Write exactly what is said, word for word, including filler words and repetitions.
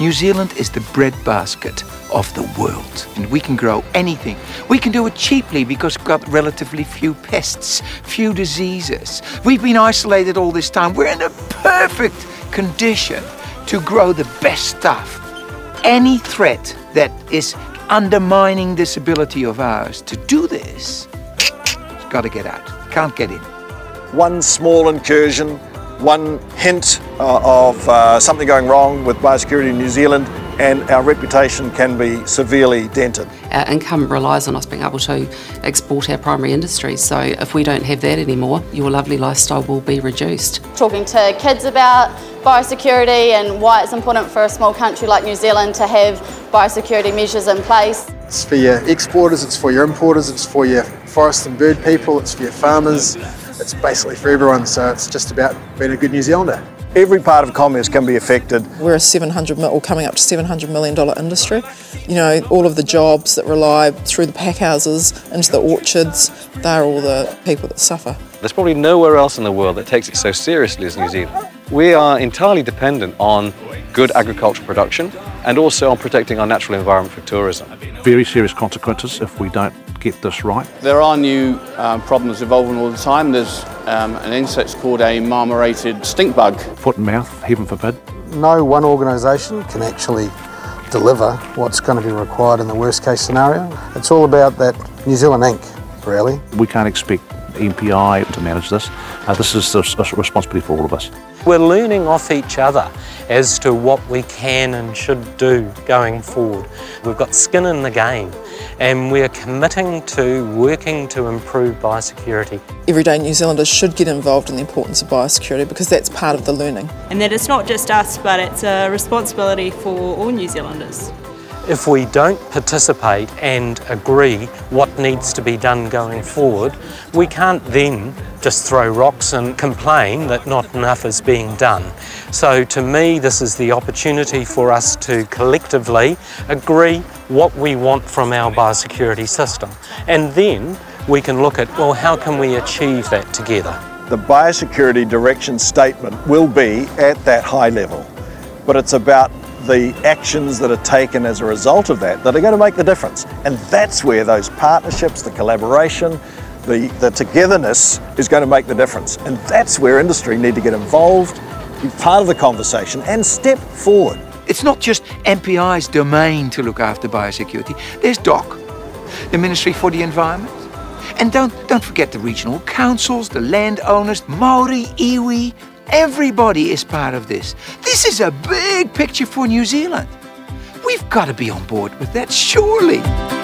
New Zealand is the breadbasket of the world, and we can grow anything. We can do it cheaply because we've got relatively few pests, few diseases. We've been isolated all this time. We're in a perfect condition to grow the best stuff. Any threat that is undermining this ability of ours to do this, it's got to get out, can't get in. One small incursion, one hint uh, of uh, something going wrong with biosecurity in New Zealand, and our reputation can be severely dented. Our income relies on us being able to export our primary industries, so if we don't have that anymore, your lovely lifestyle will be reduced. Talking to kids about biosecurity and why it's important for a small country like New Zealand to have biosecurity measures in place. It's for your exporters, it's for your importers, it's for your forest and bird people, it's for your farmers, it's basically for everyone, so it's just about being a good New Zealander. Every part of commerce can be affected. We're a seven hundred million dollar or coming up to seven hundred million dollar industry. You know, all of the jobs that rely through the pack houses into the orchards, they're all the people that suffer. There's probably nowhere else in the world that takes it so seriously as New Zealand. We are entirely dependent on good agricultural production and also on protecting our natural environment for tourism. Very serious consequences if we don't get this right. There are new um, problems evolving all the time. There's um, an insect called a marmorated stink bug. Foot and mouth, heaven forbid. No one organisation can actually deliver what's going to be required in the worst case scenario. It's all about that New Zealand Incorporated, really. We can't expect M P I to manage this. Uh, this is a, a responsibility for all of us. We're learning off each other as to what we can and should do going forward. We've got skin in the game and we're committing to working to improve biosecurity. Everyday New Zealanders should get involved in the importance of biosecurity because that's part of the learning. And that it's not just us, but it's a responsibility for all New Zealanders. If we don't participate and agree what needs to be done going forward, we can't then just throw rocks and complain that not enough is being done. So to me, this is the opportunity for us to collectively agree what we want from our biosecurity system. And then we can look at, well, how can we achieve that together? The biosecurity direction statement will be at that high level, but it's about the actions that are taken as a result of that that are going to make the difference. And that's where those partnerships, the collaboration, the, the togetherness is going to make the difference. And that's where industry need to get involved, be part of the conversation and step forward. It's not just M P I's domain to look after biosecurity. There's D O C, the Ministry for the Environment. And don't, don't forget the regional councils, the landowners, Māori, iwi. Everybody is part of this. This is a big picture for New Zealand. We've got to be on board with that, surely.